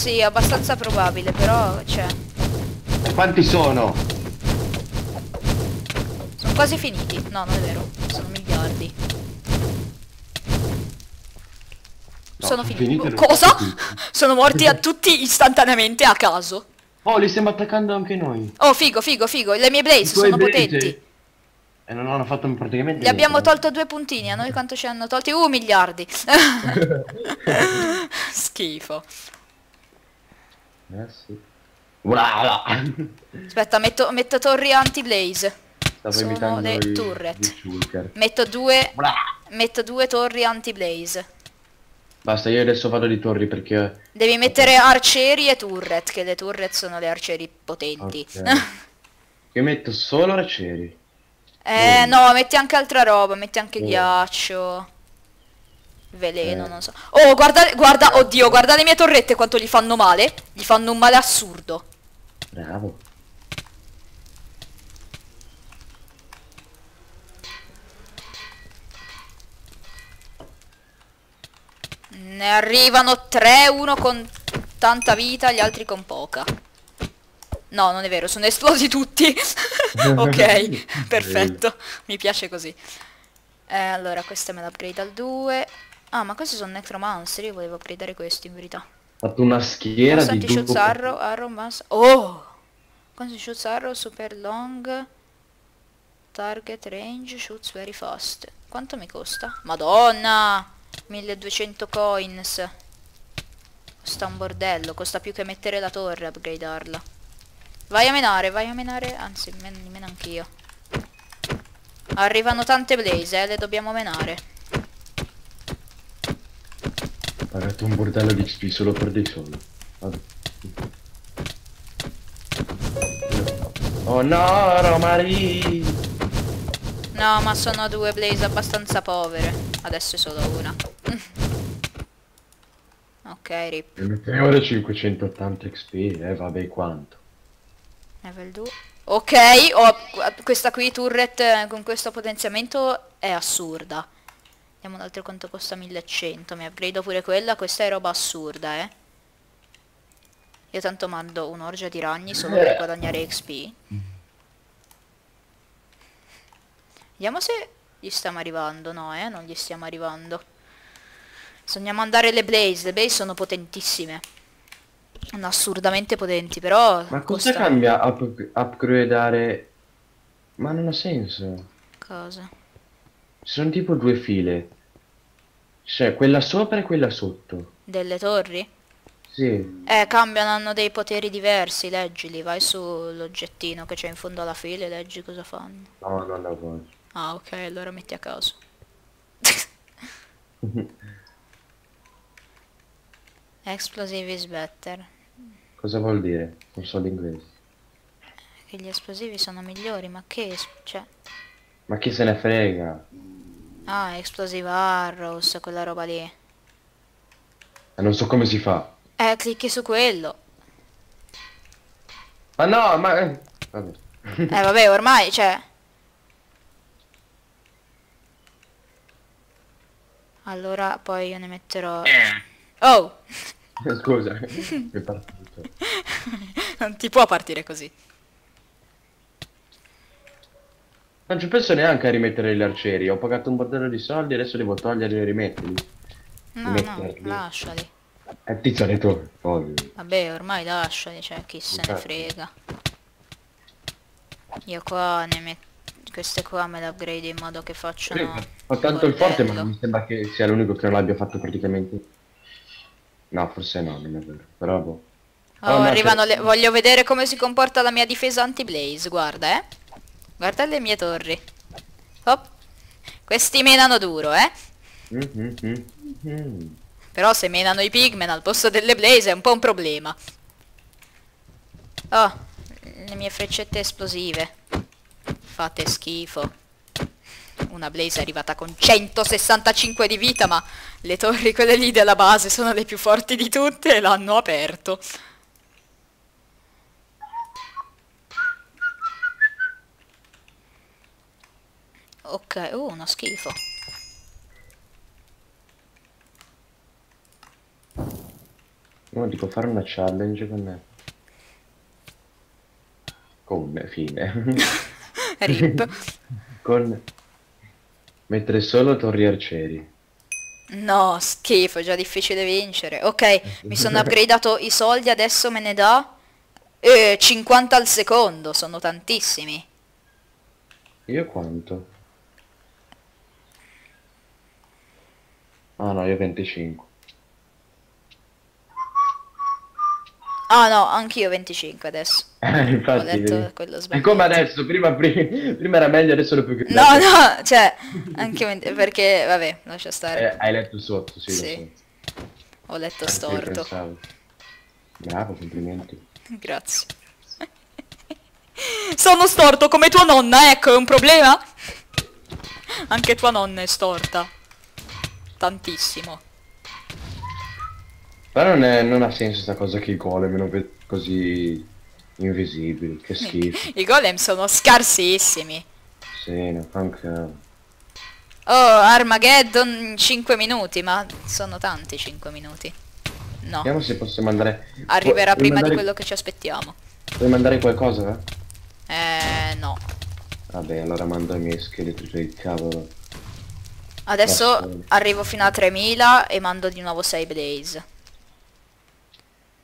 Sì, abbastanza probabile, però c'è. Quanti sono? Sono quasi finiti. No, non è vero. Sono miliardi. No, sono finiti. Oh, cosa? Sono morti a tutti istantaneamente a caso. Oh, li stiamo attaccando anche noi. Oh, figo, figo, figo. Le mie blaze sono potenti. E non hanno fatto praticamente. Gli abbiamo tolto 2 puntini, a noi quanto ci hanno tolti? Miliardi. Schifo. Sì. Aspetta, metto torri anti-blaze. Sono le turret. Metto due torri anti-blaze. Basta, io adesso vado di torri perché... Devi mettere arcieri e turret, che le turret sono le arcieri potenti. Okay. Io metto solo arcieri. No, metti anche altra roba, metti anche ghiaccio. Veleno, non so. Oh, guarda, oddio, guarda le mie torrette quanto gli fanno male. Gli fanno un male assurdo. Bravo. Ne arrivano 3, uno con tanta vita, gli altri con poca. No, non è vero, sono esplosi tutti. Ok, perfetto. Mi piace così. Allora, questa me la upgrade al 2. Ah, ma questi sono necromancer, io volevo upgradeare questi in verità. Ho fatto una schiera di shots arrow, oh! Quanti shots arrow, super long, target range, shoots very fast. Quanto mi costa? Madonna! 1200 coins. Costa un bordello, costa più che mettere la torre upgradearla. Vai a menare, anzi, meno anch'io. Arrivano tante blaze, le dobbiamo menare. Ho pagato un bordello di XP solo per dei soldi. Oh no, Romari! No, ma sono 2 blaze abbastanza povere. Adesso è solo una. Ok, rip. E mettiamo ora 580 XP, vabbè, quanto? Level 2. Ok, questa qui turret con questo potenziamento è assurda. Vediamo un altro quanto costa, 1100. Mi upgrade pure quella, questa è roba assurda, eh. Io tanto mando un'orgia di ragni solo per guadagnare XP. Vediamo se gli stiamo arrivando. No, non gli stiamo arrivando. Bisogna mandare le blaze. Le blaze sono potentissime. Sono assurdamente potenti, però... Ma cosa cambia upgradeare? Ma non ha senso. Cosa? Ci sono tipo 2 file. Cioè, quella sopra e quella sotto. Delle torri? Sì. Cambiano, hanno dei poteri diversi, leggili. Vai sull'oggettino che c'è in fondo alla fila e leggi cosa fanno. No, non la voglio. Ah, ok, allora metti a caso. Explosive is better. Cosa vuol dire? Non so l'inglese. Che gli esplosivi sono migliori, ma che... cioè... Ma chi se ne frega? Ah, explosive arrows, quella roba lì. Non so come si fa. Clicchi su quello. Ma no, ma... vabbè. Vabbè, ormai, cioè... Allora, poi io ne metterò... Oh! Scusa, è partito. Non ti può partire così. Non ci penso neanche a rimettere gli arcieri. Ho pagato un bordello di soldi, adesso devo toglierli e rimetterli. No, rimetterli. No, lasciali. Tizio, le tue, ovvio. Vabbè, ormai lasciali, cioè, chi se ne frega. Io qua ne metto... Queste qua me le upgrade in modo che facciano... Ho tanto il forte, ma non mi sembra che sia l'unico che non l'abbia fatto praticamente... No, forse no, non è vero, però boh. Oh, no, arrivano le... Voglio vedere come si comporta la mia difesa anti-blaze, guarda, eh. Guarda le mie torri. Hop. Questi menano duro, eh. Però se menano i pigmen al posto delle blaze è un po' un problema. Oh, le mie freccette esplosive. Fate schifo. Una blaze è arrivata con 165 di vita, ma le torri quelle lì della base sono le più forti di tutte e l'hanno aperto. Ok, uno schifo. No, dico fare una challenge con me. Con fine. Rip. Con... Mentre solo torri arcieri. No, schifo, è già difficile vincere. Ok, mi sono upgradato i soldi, adesso me ne dà 50 al secondo, sono tantissimi. Io quanto? Ah no, io 25. Ah no, anch'io 25 adesso. Infatti, ho detto quello sbagliato. E come adesso, prima era meglio, adesso lo più che... No, no, cioè, anche 20, perché, vabbè, lascia stare. Hai letto sotto, sì. Sì. Lo so. Ho letto storto. Sì, bravo, complimenti. Grazie. Sono storto come tua nonna, ecco, è un problema? Anche tua nonna è storta. Tantissimo. Però non ha senso sta cosa che i golem non vedo così invisibili, che schifo. I golem sono scarsissimi. Sì, no, anche... Oh, Armageddon 5 minuti, ma sono tanti 5 minuti. No. Vediamo se possiamo andare... Arriverà prima di quello che ci aspettiamo. Puoi mandare qualcosa? No. Vabbè, allora mando i miei scheletri per il cavolo. Adesso arrivo fino a 3000 e mando di nuovo 6 blaze.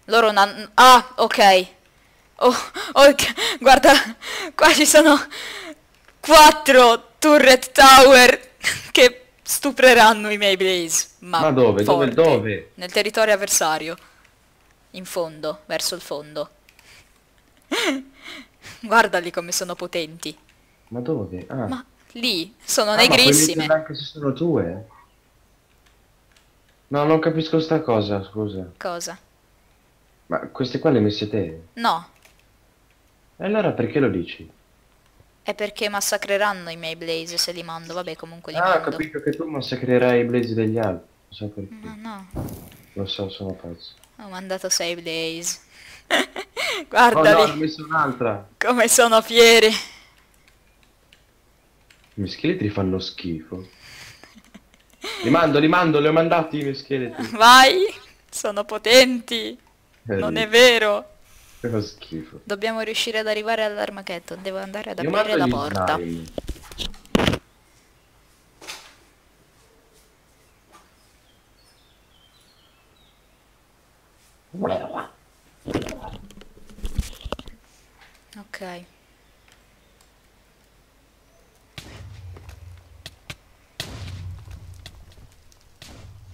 Loro non hanno... Ah, ok. Oh, ok. Guarda, qua ci sono 4 turret tower che stupreranno i miei blaze. Ma dove? Forti. Dove? Nel territorio avversario. In fondo, verso il fondo. Guardali come sono potenti. Ma dove? Ah. Ma lì, sono negrissime. Ma anche se sono tue. No, non capisco sta cosa, scusa. Cosa? Ma queste qua le hai messe te? No. E allora perché lo dici? È perché massacreranno i miei blaze se li mando, vabbè comunque li mando. Ah, ho capito che tu massacrerai i blaze degli altri, non so perché. No, no. Lo so, sono pazzo. Ho mandato 6 blaze. Guardali. Oh no, ho messo un'altra. Come sono fieri. I miei scheletri fanno schifo. Li mando, li ho mandati i miei scheletri. Vai, sono potenti. Non è vero. Che fa schifo. Dobbiamo riuscire ad arrivare all'Armageddon. Devo andare ad aprire la porta. Ok.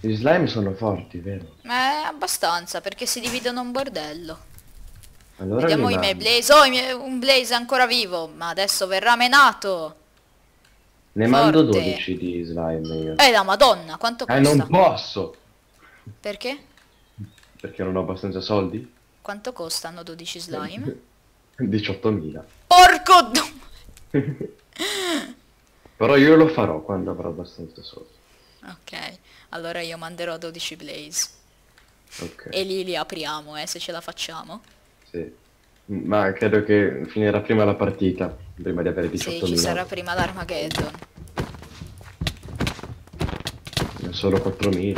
Gli slime sono forti, vero? Abbastanza, perché si dividono un bordello. Allora vediamo i miei blaze. Oh, un blaze ancora vivo, ma adesso verrà menato. Ne mando 12 di slime io. La madonna, quanto costa? Non posso! Perché? Perché non ho abbastanza soldi. Quanto costano 12 slime? 18.000. Porco d... Però io lo farò quando avrò abbastanza soldi. Ok, allora io manderò 12 blaze. Okay. E lì li apriamo, se ce la facciamo. Sì, ma credo che finirà prima la partita, prima di avere 18.000. Sì, ci sarà prima l'Armageddon. Solo 4.000. E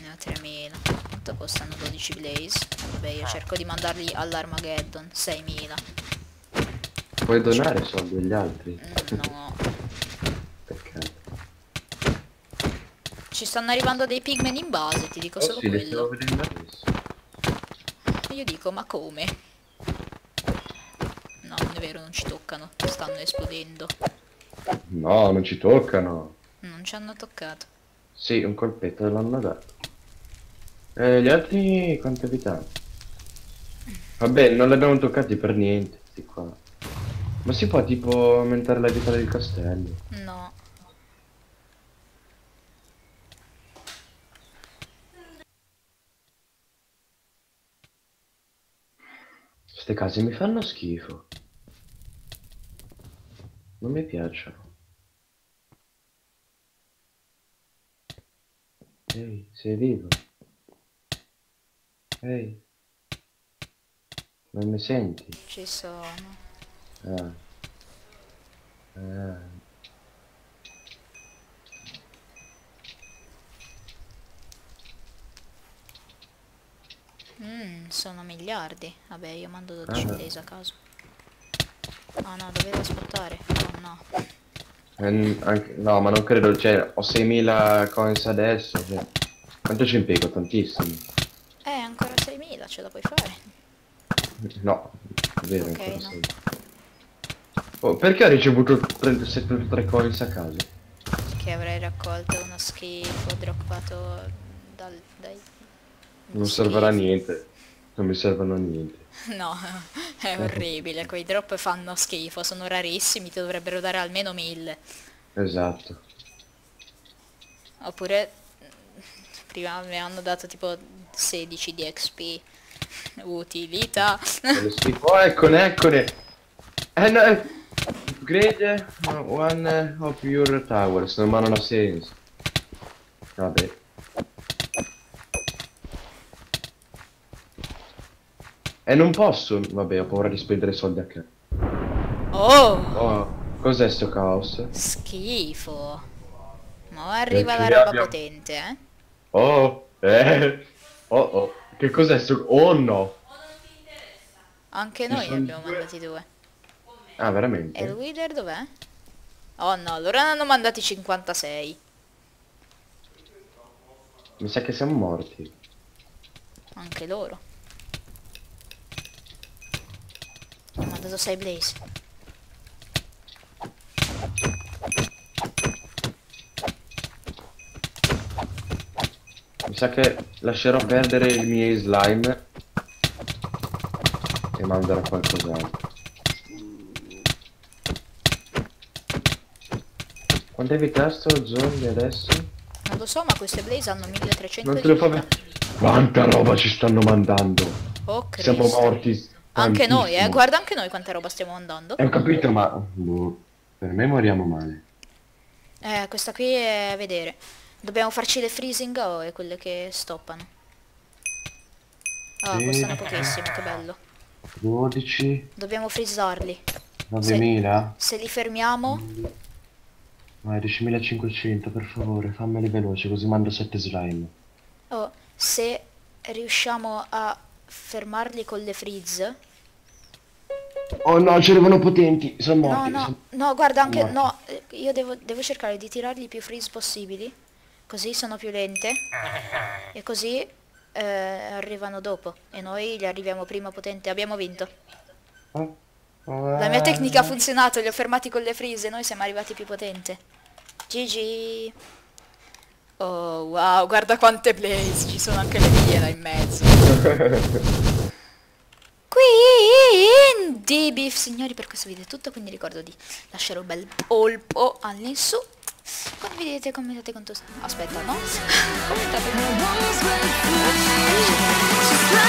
ne ho 3.000. Quanto costano 12 blaze? Vabbè, io cerco di mandarli all'Armageddon. 6.000. Puoi donare soldi agli altri? No. Ci stanno arrivando dei pigmen in base, ti dico solo quello. Io dico, ma come? No, non è vero, non ci toccano. Stanno esplodendo. No, non ci toccano. Non ci hanno toccato. Sì, un colpetto l'hanno dato. Gli altri quante vita? Vabbè, non li abbiamo toccati per niente, questi qua. Ma si può tipo aumentare la vita del castello? No. Queste case mi fanno schifo. Non mi piacciono. Ehi, sei vivo? Ehi. Non mi senti? Ci sono. sono miliardi. Vabbè, io mando 12 days a caso. Ah no, dovevo aspettare. Oh no. Anche, no, ma non credo, cioè, ho 6.000 coins adesso. Cioè, quanto ci impiego? Tantissimi. Ancora 6.000, ce la puoi fare? No, è vero, okay, ancora no. Oh, perché ho ricevuto 37 coins a caso? Perché avrei raccolto uno schifo droppato dai... Non servirà a niente. Non mi servono a niente. No, è orribile. Quei drop fanno schifo, sono rarissimi, ti dovrebbero dare almeno 1000. Esatto. Oppure prima mi hanno dato tipo 16 di XP. Utilità. Eccone. No. Upgrade one of your towers, ma non ha senso. Vabbè. E non posso, vabbè, ho paura di spendere soldi a che. Oh! Cos'è sto caos? Schifo. Ma arriva la roba potente, eh? Oh! Che cos'è sto... Oh no! Anche noi ne abbiamo mandati 2. Ah, veramente? E il leader dov'è? Oh no, loro ne hanno mandati 56. Mi sa che siamo morti. Anche loro. Ho mandato 6 blaze. Mi sa che lascerò perdere i miei slime e manderò qualcos'altro. Quanto è sto zombie adesso? Non lo so, ma queste blaze hanno 1300. Non te lo fa vedere. Quanta roba ci stanno mandando. Oh, Cristo. Siamo morti. Anche noi, guarda anche noi quanta roba stiamo andando. Ho capito, ma boh, per me moriamo male. Questa qui è a vedere. Dobbiamo farci le freezing e quelle che stoppano. Oh, costano pochissimo, che bello. 12. Dobbiamo frizzarli. 9.000. Se li fermiamo... Vai, 10.500, per favore, fammeli veloci, così mando 7 slime. Oh, se riusciamo a fermarli con le freeze... Oh no, ci arrivano potenti, sono morti. No, guarda, anche no, io devo cercare di tirargli più freeze possibili, così sono più lente e così arrivano dopo e noi li arriviamo prima potente. Abbiamo vinto. La mia tecnica ha funzionato, li ho fermati con le freeze e noi siamo arrivati più potente. GG. Oh wow, guarda quante blaze, ci sono anche le mie là in mezzo. Quindi, signori, per questo video è tutto, quindi ricordo di lasciare un bel polpo all'insù. Condividete, commentate con tutti. Aspetta, no? Commentate con tutti.